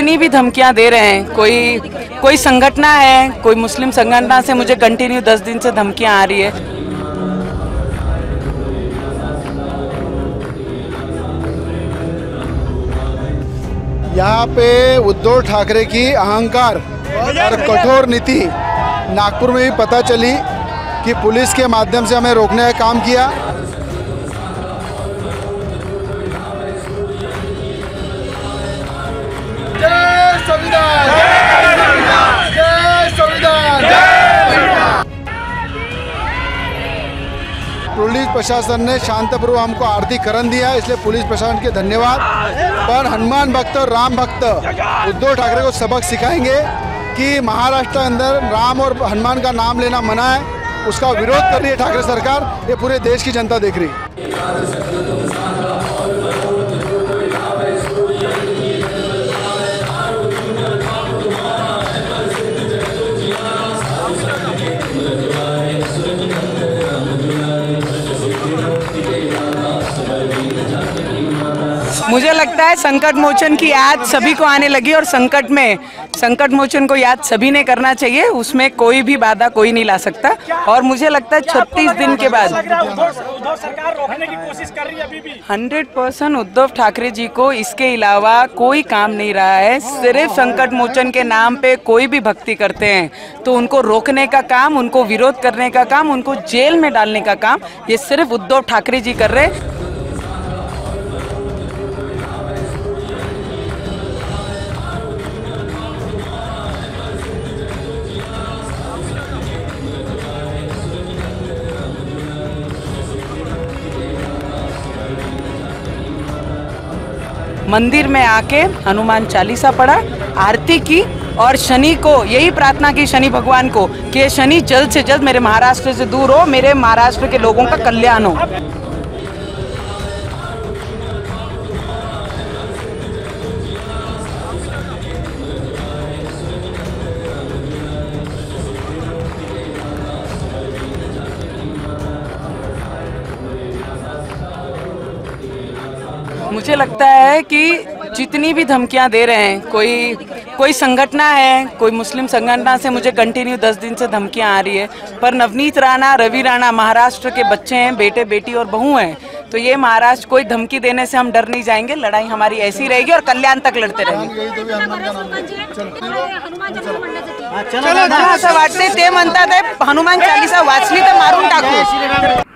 जितनी भी धमकियां दे रहे हैं, कोई संगठना है, कोई मुस्लिम संगठना से मुझे कंटिन्यू 10 दिन से धमकियां आ रही है। यहाँ पे उद्धव ठाकरे की अहंकार और कठोर नीति नागपुर में भी पता चली कि पुलिस के माध्यम से हमें रोकने का काम किया। जय संविधान, जय संविधान, जय संविधान, जय संविधान। पुलिस प्रशासन ने शांतिपूर्वक हमको आर्थिकरण दिया, इसलिए पुलिस प्रशासन के धन्यवाद। पर हनुमान भक्त और राम भक्त उद्धव ठाकरे को सबक सिखाएंगे कि महाराष्ट्र के अंदर राम और हनुमान का नाम लेना मना है। उसका विरोध कर रही है ठाकरे सरकार, ये पूरे देश की जनता देख रही मुझे लगता है संकट मोचन की याद सभी को आने लगी और संकट में संकट मोचन को याद सभी ने करना चाहिए। उसमें कोई भी बाधा कोई नहीं ला सकता। और मुझे लगता है 36 दिन के बाद 100% उद्धव ठाकरे जी को इसके अलावा कोई काम नहीं रहा है। सिर्फ संकट मोचन के नाम पे कोई भी भक्ति करते हैं तो उनको रोकने का काम, उनको विरोध करने का काम, उनको जेल में डालने का काम ये सिर्फ उद्धव ठाकरे जी कर रहे हैं। मंदिर में आके हनुमान चालीसा पढ़ा, आरती की और शनि को यही प्रार्थना की शनि भगवान को कि शनि जल्द से जल्द मेरे महाराष्ट्र से दूर हो, मेरे महाराष्ट्र के लोगों का कल्याण हो। मुझे लगता है कि जितनी भी धमकियां दे रहे हैं, कोई संगठना है, कोई मुस्लिम संगठना से मुझे कंटिन्यू 10 दिन से धमकियां आ रही है। पर नवनीत राणा, रवि राणा महाराष्ट्र के बच्चे हैं, बेटे बेटी और बहू हैं, तो ये महाराष्ट्र कोई धमकी देने से हम डर नहीं जाएंगे। लड़ाई हमारी ऐसी रहेगी और कल्याण तक लड़ते रहेंगे। असं वाटते ते म्हणतात हनुमान चालीसा वाचली तर मारून टाकू।